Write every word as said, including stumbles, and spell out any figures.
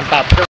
Mantap.